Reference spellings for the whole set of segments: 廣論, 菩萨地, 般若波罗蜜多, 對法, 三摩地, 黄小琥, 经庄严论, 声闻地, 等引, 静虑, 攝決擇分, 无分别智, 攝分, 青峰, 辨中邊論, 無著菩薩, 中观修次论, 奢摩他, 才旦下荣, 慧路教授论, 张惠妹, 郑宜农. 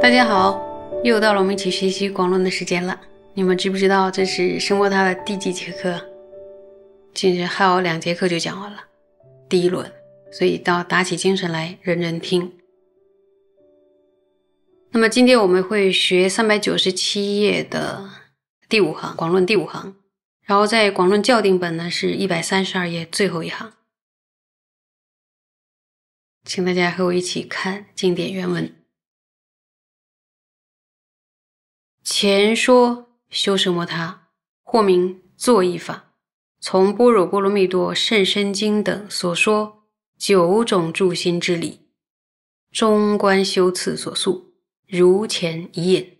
大家好，又到了我们一起学习广论的时间了。你们知不知道这是声波它的第几节课？其实还有两节课就讲完了，第一轮，所以要打起精神来认真听。那么今天我们会学397页的第五行，广论第五行，然后在广论校订本呢是132页最后一行。请大家和我一起看经典原文。 前说修奢摩他，或名作意法，从般若波罗蜜多甚深经等所说9种助心之理，中观修次所述，如前已引。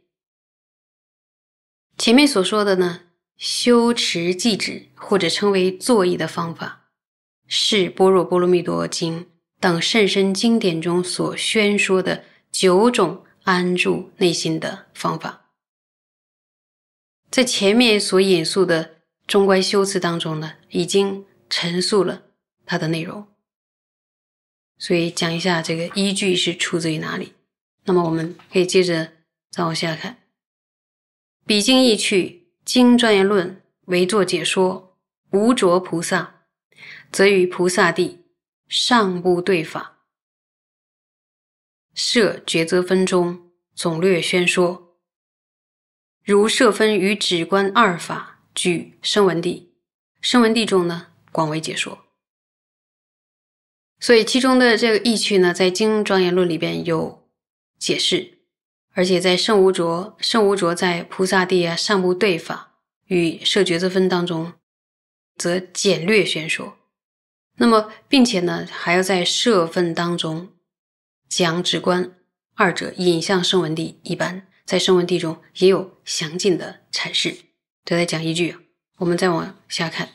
前面所说的呢，修持寂止或者称为作意的方法，是般若波罗蜜多经等甚深经典中所宣说的9种安住内心的方法。 在前面所引述的中观修次当中呢，已经陈述了它的内容，所以讲一下这个依据是出自于哪里。那么我们可以接着再往下看，彼经义趣经庄严论为作解说，无着菩萨，则于菩萨地上部对法，设抉择分中总略宣说。 如设分与止观二法，举声闻地，声闻地中呢，广为解说。所以其中的这个义趣呢，在《经庄严论》里边有解释，而且在圣无着在菩萨地啊上部对法与设抉择分当中，则简略宣说。那么，并且呢，还要在设分当中讲止观二者引向声闻地一般。 在声闻地中也有详尽的阐释，这再讲一句啊，我们再往下看。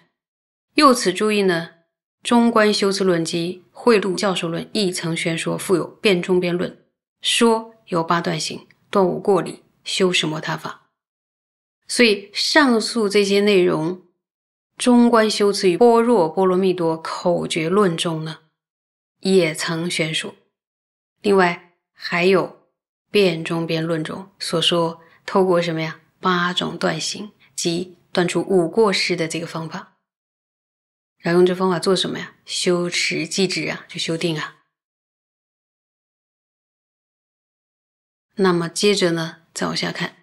由此注意呢，《中观修次论》及《慧路教授论》亦曾宣说复有辩中辩论，说有8段行，断无过理，修奢摩他法。所以上述这些内容，《中观修次》与《般若波罗蜜多口诀论》中呢，也曾宣说。另外还有。 辩中辩论中所说，透过什么呀？8种断行，即断除5过失的这个方法。然后用这方法做什么呀？修持寂止啊，就修定啊。那么接着呢，再往下看，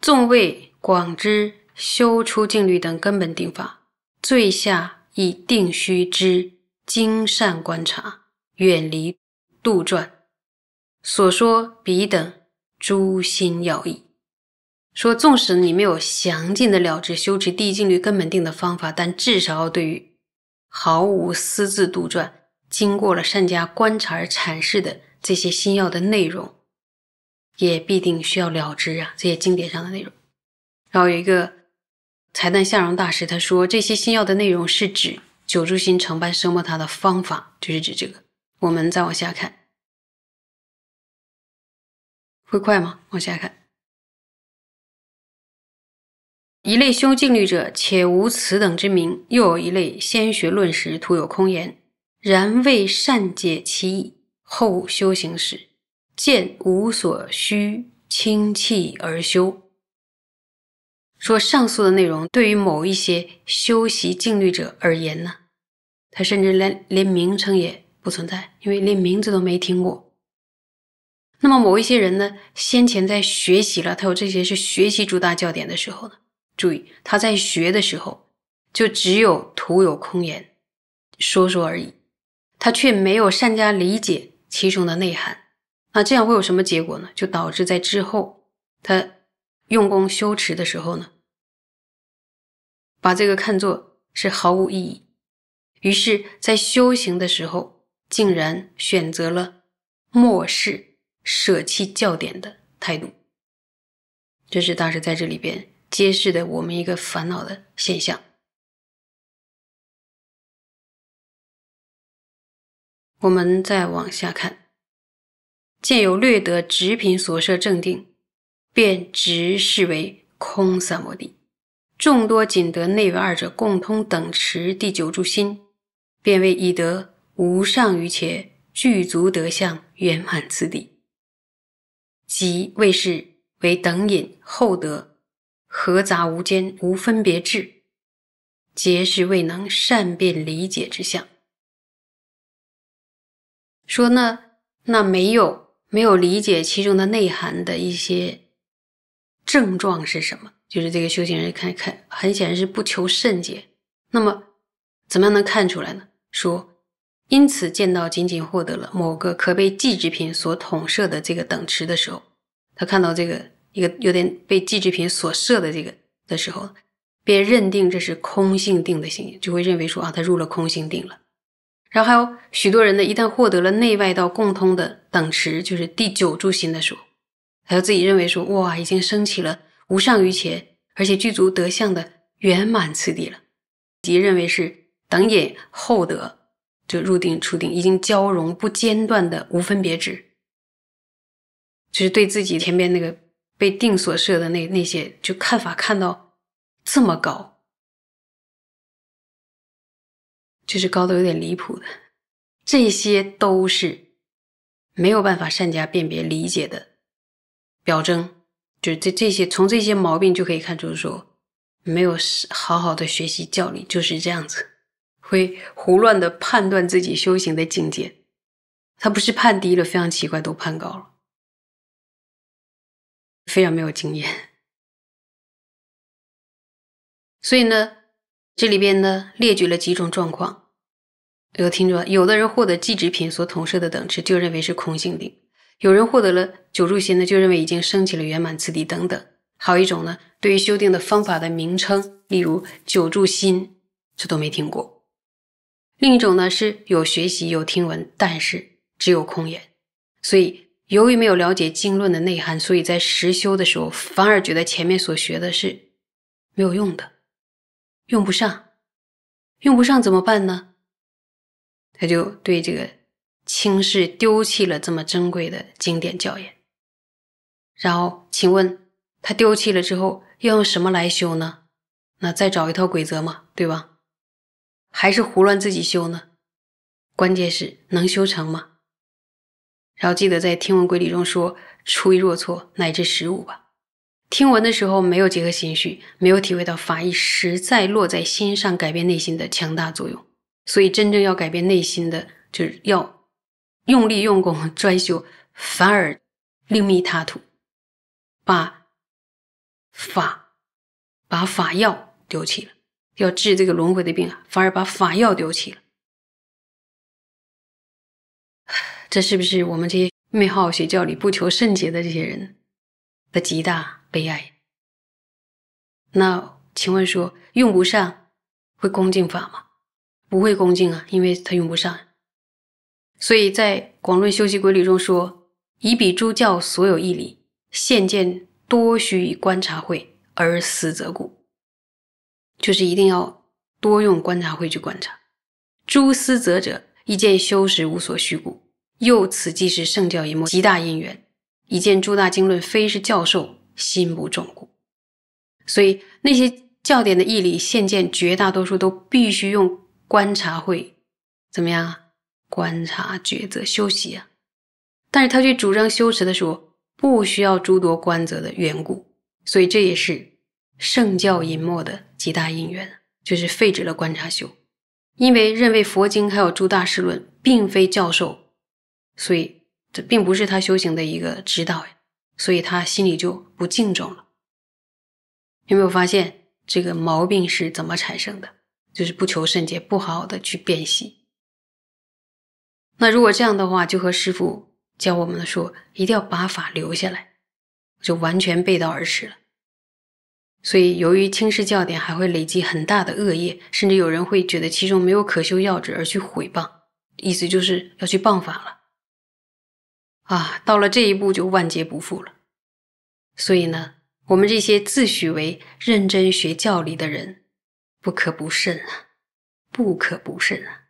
纵谓广知修出静虑等根本定法，最下以定须知精善观察，远离杜撰。 所说彼等诸心要义，说纵使你没有详尽的了知修持第一静虑根本定的方法，但至少要对于毫无私自杜撰、经过了善加观察而阐释的这些心要的内容，也必定需要了知啊这些经典上的内容。然后有一个才旦下荣大师他说，这些心要的内容是指9住心承办奢摩他的方法，就是指这个。我们再往下看。 会快吗？往下看，一类修静虑者，且无此等之名；又有一类先学论时，徒有空言，然未善解其意，后修行时，见无所需，轻弃而修。说上述的内容，对于某一些修习静虑者而言呢，他甚至连名称也不存在，因为连名字都没听过。 那么某一些人呢，先前在学习了，他有这些是学习诸大教典的时候呢，注意他在学的时候，就只有徒有空言，说说而已，他却没有善加理解其中的内涵。那这样会有什么结果呢？就导致在之后他用功修持的时候呢，把这个看作是毫无意义，于是，在修行的时候，竟然选择了漠视。 舍弃教典的态度，这是大师在这里边揭示的我们一个烦恼的现象。我们再往下看，见由略得直品所摄正定，便直视为空三摩地。众多仅得内外二者共通等持第九住心，便为已得无上于且具足得相圆满次第，即谓是为等引后得合杂无间无分别智，皆是未能善辨理解之相。说呢，那没有理解其中的内涵的一些症状是什么？就是这个修行人看，很显然是不求甚解。那么，怎么样能看出来呢？说，因此见到仅仅获得了某个可被计之品所统摄的这个等持的时候，他看到这个一个有点被计之品所摄的这个的时候，便认定这是空性定的行为，就会认为说啊，他入了空性定了。然后还有许多人呢，一旦获得了内外道共通的等持，就是第九住心的时候，他就自己认为说，哇，已经升起了无上于前，而且具足得相的圆满次第了，即认为是等引后得，就入定出定已经交融不间断的无分别智，就是对自己前边那个被定所摄的那些，就看法看到这么高。就是高的有点离谱的，这些都是没有办法善加辨别理解的表征。就是这些，从这些毛病就可以看出说，没有好好的学习教理就是这样子，会胡乱的判断自己修行的境界。他不是判低了，非常奇怪，都判高了，非常没有经验。所以呢，这里边呢列举了几种状况。有听着，有的人获得计执品所统摄的等持，就认为是空性定；有人获得了九住心呢，就认为已经升起了圆满次第等等。还有一种呢，对于修定的方法的名称，例如九住心，这都没听过。另一种呢，是有学习有听闻，但是只有空言，所以由于没有了解经论的内涵，所以在实修的时候反而觉得前面所学的是没有用的，用不上怎么办呢？他就对这个轻视丢弃了这么珍贵的经典教研。然后请问他丢弃了之后要用什么来修呢？那再找一套规则嘛，对吧？还是胡乱自己修呢？关键是能修成吗？然后记得在听闻规理中说，出一若错乃至十五吧。听闻的时候没有结合心绪，没有体会到法义实在落在心上改变内心的强大作用，所以真正要改变内心的，就是要用力用功专修，反而另觅他途，把法药丢弃了。要治这个轮回的病啊，反而把法药丢弃了。这是不是我们这些没好好学教理不求甚解的这些人的极大悲哀？那请问说，用不上会恭敬法吗？不会恭敬啊，因为他用不上。所以在广论修习规律中说，以彼诸教所有义理现见多须以观察会而思则故，就是一定要多用观察会去观察。诸思则者，一见修时无所虚故，又此即是圣教一末极大因缘，一见诸大经论非是教授心不重故。所以那些教典的义理现见绝大多数都必须用观察会怎么样啊？观察抉择修习啊。但是他去主张修持的时候不需要诸多观则的缘故，所以这也是圣教隐没的极大因缘，就是废止了观察修。因为认为佛经还有诸大师论并非教授，所以这并不是他修行的一个指导呀，所以他心里就不敬重了。有没有发现这个毛病是怎么产生的？就是不求甚解，不好好的去辨析。那如果这样的话，就和师父教我们的说，一定要把法留下来，就完全背道而驰了。所以由于轻视教典，还会累积很大的恶业，甚至有人会觉得其中没有可修要旨而去毁谤，意思就是要去谤法了啊，到了这一步就万劫不复了。所以呢，我们这些自诩为认真学教理的人，不可不慎啊，不可不慎啊。